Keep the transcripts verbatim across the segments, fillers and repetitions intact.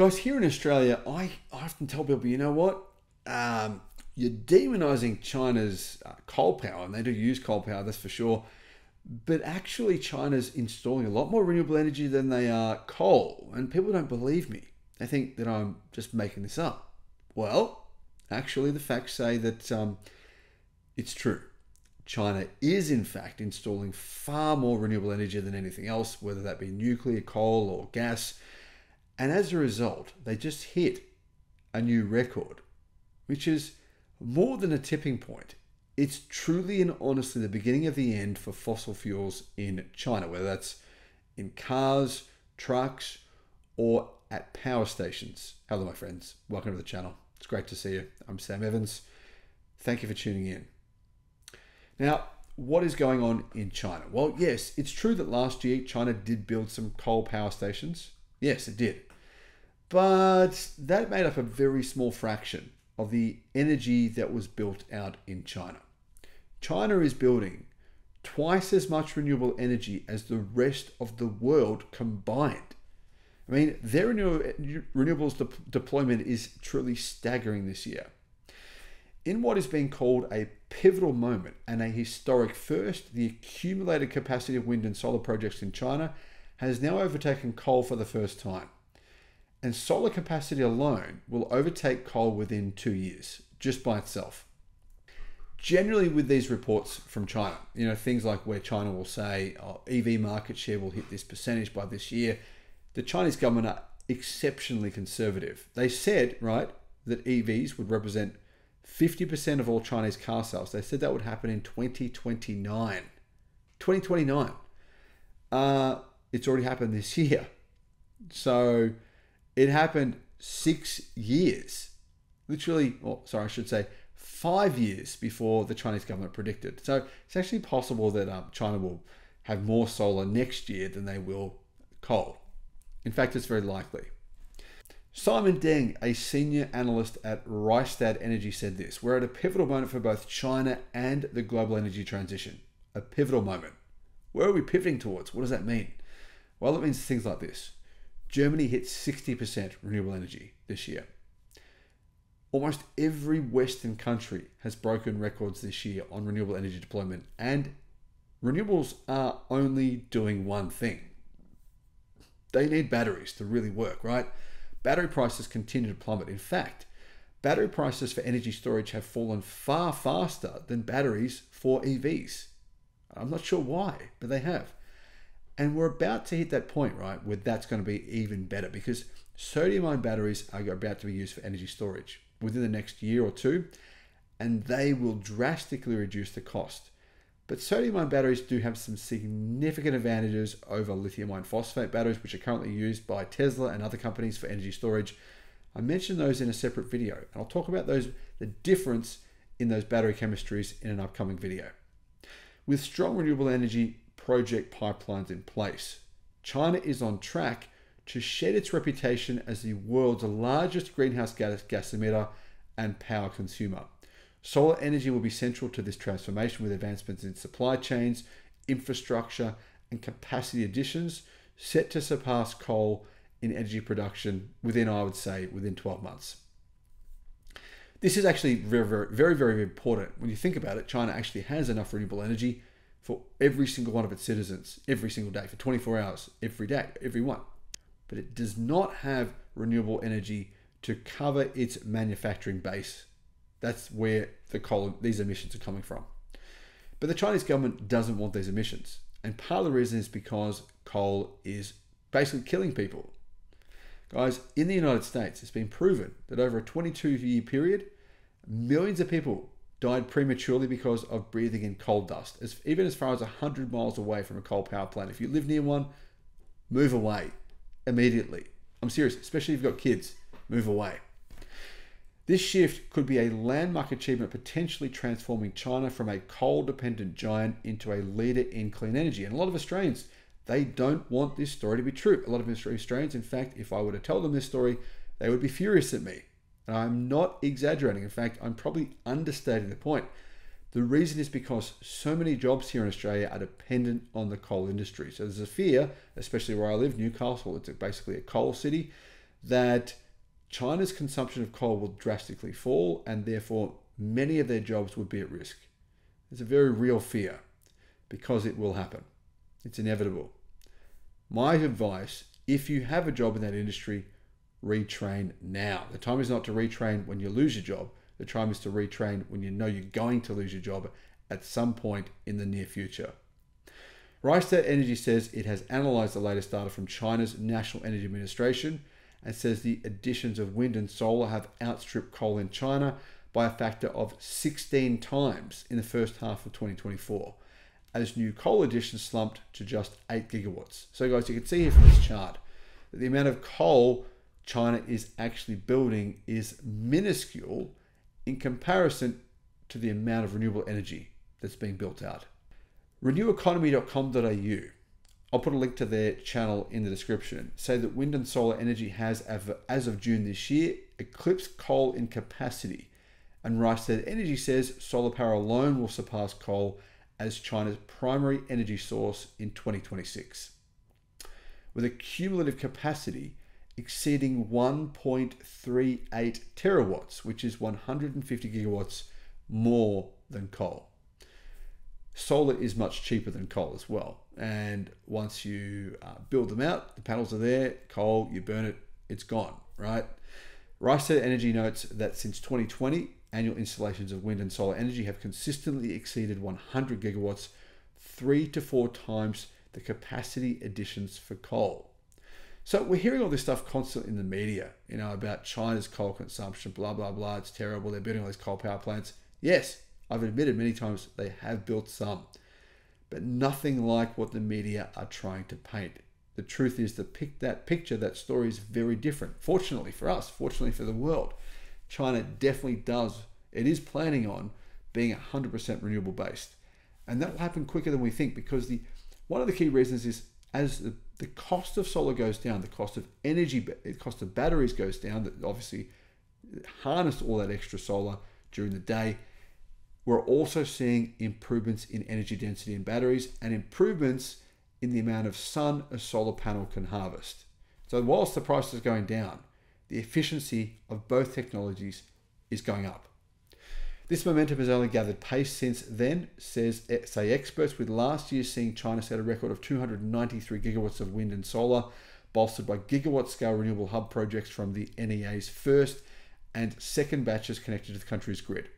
Guys, here in Australia, I often tell people, you know what? Um, you're demonizing China's uh, coal power, and they do use coal power, that's for sure. But actually, China's installing a lot more renewable energy than they are coal, and people don't believe me. They think that I'm just making this up. Well, actually, the facts say that um, it's true. China is, in fact, installing far more renewable energy than anything else, whether that be nuclear, coal, or gas. And as a result, they just hit a new record, which is more than a tipping point. It's truly and honestly the beginning of the end for fossil fuels in China, whether that's in cars, trucks, or at power stations. Hello, my friends. Welcome to the channel. It's great to see you. I'm Sam Evans. Thank you for tuning in. Now, what is going on in China? Well, yes, it's true that last year China did build some coal power stations. Yes, it did. But that made up a very small fraction of the energy that was built out in China. China is building twice as much renewable energy as the rest of the world combined. I mean, their renewables de deployment is truly staggering this year. In what is being called a pivotal moment and a historic first, the accumulated capacity of wind and solar projects in China has now overtaken coal for the first time. And solar capacity alone will overtake coal within two years, just by itself. Generally with these reports from China, you know, things like where China will say, oh, E V market share will hit this percentage by this year. The Chinese government are exceptionally conservative. They said, right, that E Vs would represent fifty percent of all Chinese car sales. They said that would happen in twenty twenty-nine. twenty twenty-nine. Uh, it's already happened this year. So it happened six years, literally, or sorry, I should say five years before the Chinese government predicted. So it's actually possible that um, China will have more solar next year than they will coal. In fact, it's very likely. Simon Deng, a senior analyst at Rystad Energy, said this: we're at a pivotal moment for both China and the global energy transition. A pivotal moment. Where are we pivoting towards? What does that mean? Well, it means things like this. Germany hit sixty percent renewable energy this year. Almost every Western country has broken records this year on renewable energy deployment, and renewables are only doing one thing. They need batteries to really work, right? Battery prices continue to plummet. In fact, battery prices for energy storage have fallen far faster than batteries for E Vs. I'm not sure why, but they have. And we're about to hit that point, right, where that's going to be even better, because sodium-ion batteries are about to be used for energy storage within the next year or two, and they will drastically reduce the cost. But sodium-ion batteries do have some significant advantages over lithium-ion phosphate batteries, which are currently used by Tesla and other companies for energy storage. I mentioned those in a separate video, and I'll talk about those, the difference in those battery chemistries, in an upcoming video. With strong renewable energy project pipelines in place, China is on track to shed its reputation as the world's largest greenhouse gas, gas emitter and power consumer. Solar energy will be central to this transformation, with advancements in supply chains, infrastructure, and capacity additions set to surpass coal in energy production within, I would say, within twelve months. This is actually very, very, very, very important. When you think about it, China actually has enough renewable energy for every single one of its citizens, every single day, for twenty-four hours, every day, everyone. But it does not have renewable energy to cover its manufacturing base. That's where the coal, these emissions are coming from. But the Chinese government doesn't want these emissions. And part of the reason is because coal is basically killing people. Guys, in the United States, it's been proven that over a twenty-two year period, millions of people died prematurely because of breathing in coal dust, as, even as far as one hundred miles away from a coal power plant. If you live near one, move away immediately. I'm serious, especially if you've got kids, move away. This shift could be a landmark achievement, potentially transforming China from a coal-dependent giant into a leader in clean energy. And a lot of Australians, they don't want this story to be true. A lot of Australians, in fact, if I were to tell them this story, they would be furious at me. And I'm not exaggerating. In fact, I'm probably understating the point. The reason is because so many jobs here in Australia are dependent on the coal industry. So there's a fear, especially where I live, Newcastle, it's basically a coal city, that China's consumption of coal will drastically fall, and therefore many of their jobs would be at risk. It's a very real fear because it will happen. It's inevitable. My advice, if you have a job in that industry, retrain now. The time is not to retrain when you lose your job. The time is to retrain when you know you're going to lose your job at some point in the near future. Rystad Energy says it has analyzed the latest data from China's National Energy Administration and says the additions of wind and solar have outstripped coal in China by a factor of sixteen times in the first half of twenty twenty-four, as new coal additions slumped to just eight gigawatts. So guys, you can see here from this chart that the amount of coal China is actually building is minuscule in comparison to the amount of renewable energy that's being built out. Renew economy dot com dot A U, I'll put a link to their channel in the description, say that wind and solar energy has, as of June this year, eclipsed coal in capacity. And Rystad Energy says solar power alone will surpass coal as China's primary energy source in twenty twenty-six, with a cumulative capacity exceeding one point three eight terawatts, which is one hundred fifty gigawatts more than coal. Solar is much cheaper than coal as well. And once you uh, build them out, the panels are there, coal, you burn it, it's gone, right? Rystad Energy notes that since twenty twenty, annual installations of wind and solar energy have consistently exceeded one hundred gigawatts, three to four times the capacity additions for coal. So we're hearing all this stuff constantly in the media, you know, about China's coal consumption, blah, blah, blah, it's terrible, they're building all these coal power plants. Yes, I've admitted many times they have built some, but nothing like what the media are trying to paint. The truth is that pic that picture, that story is very different. Fortunately for us, fortunately for the world, China definitely does, it is planning on being one hundred percent renewable based. And that will happen quicker than we think, because the one of the key reasons is as the, the cost of solar goes down, the cost of energy, the cost of batteries goes down, that obviously harness all that extra solar during the day. We're also seeing improvements in energy density in batteries and improvements in the amount of sun a solar panel can harvest. So whilst the price is going down, the efficiency of both technologies is going up. This momentum has only gathered pace since then, says say experts, with last year seeing China set a record of two hundred ninety-three gigawatts of wind and solar, bolstered by gigawatt scale renewable hub projects from the N E A's first and second batches connected to the country's grid.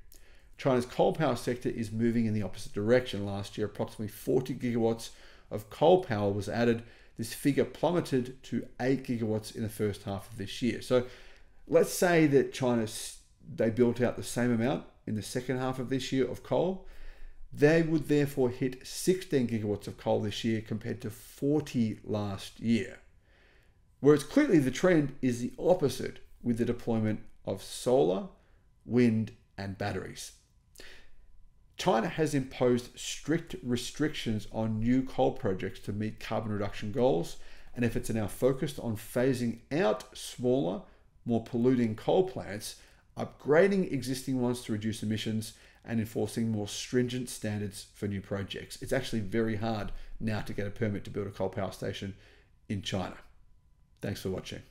China's coal power sector is moving in the opposite direction. Last year, approximately forty gigawatts of coal power was added. This figure plummeted to eight gigawatts in the first half of this year. So let's say that China, they built out the same amount in the second half of this year of coal. They would therefore hit sixteen gigawatts of coal this year compared to forty last year. Whereas clearly the trend is the opposite with the deployment of solar, wind, and batteries. China has imposed strict restrictions on new coal projects to meet carbon reduction goals, and efforts are now focused on phasing out smaller, more polluting coal plants, upgrading existing ones to reduce emissions, and enforcing more stringent standards for new projects. It's actually very hard now to get a permit to build a coal power station in China. Thanks for watching.